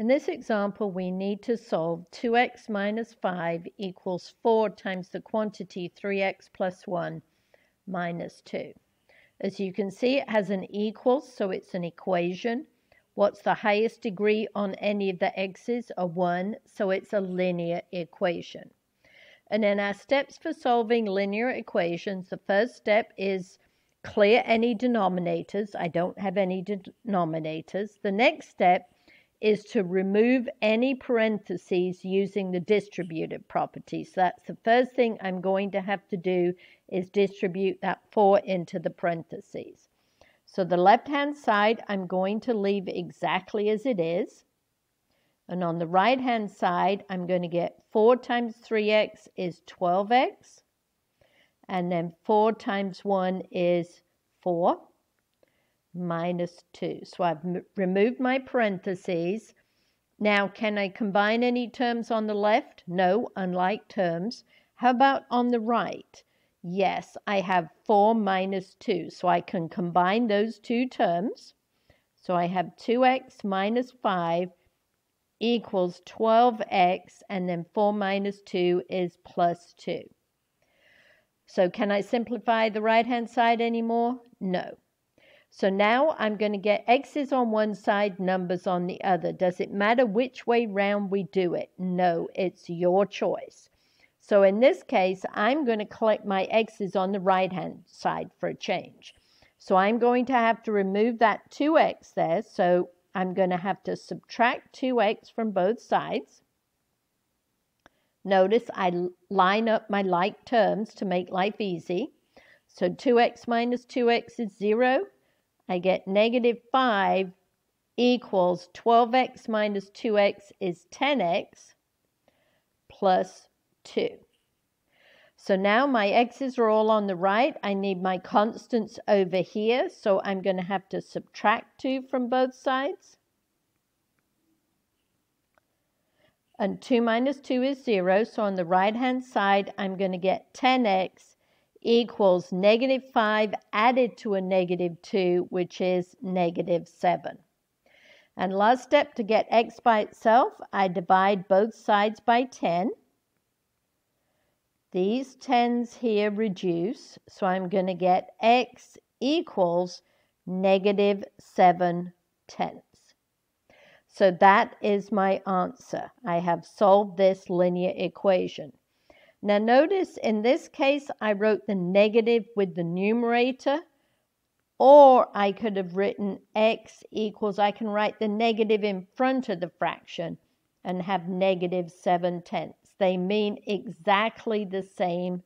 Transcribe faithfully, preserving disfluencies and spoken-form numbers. In this example, we need to solve two x minus five equals four times the quantity three x plus one minus two. As you can see, it has an equal, so it's an equation. What's the highest degree on any of the x's? A one, so it's a linear equation. And in our steps for solving linear equations, the first step is clear any denominators. I don't have any denominators. The next step is to remove any parentheses using the distributive property. So that's the first thing I'm going to have to do, is distribute that four into the parentheses. So the left-hand side I'm going to leave exactly as it is. And on the right-hand side, I'm going to get four times three x is twelve x. And then four times one is four minus two. So I've m removed my parentheses. Now, can I combine any terms on the left? No, unlike terms. How about on the right? Yes, I have four minus two. So I can combine those two terms. So I have two x minus five equals twelve x, and then four minus two is plus two. So can I simplify the right-hand side anymore? No. So now I'm going to get x's on one side, numbers on the other. Does it matter which way round we do it? No, it's your choice. So in this case, I'm going to collect my x's on the right-hand side for a change. So I'm going to have to remove that two x there, so I'm going to have to subtract two x from both sides. Notice I line up my like terms to make life easy. So two x minus two x is zero. I get negative five equals twelve x minus two x is ten x plus two. So now my x's are all on the right. I need my constants over here, so I'm going to have to subtract two from both sides. And two minus two is zero, so on the right-hand side, I'm going to get ten x equals negative five added to a negative two, which is negative seven. And last step, to get x by itself, I divide both sides by ten. These tens here reduce, so I'm going to get x equals negative seven tenths. So that is my answer. I have solved this linear equation. Now notice in this case I wrote the negative with the numerator, or I could have written x equals, I can write the negative in front of the fraction and have negative seven tenths. They mean exactly the same.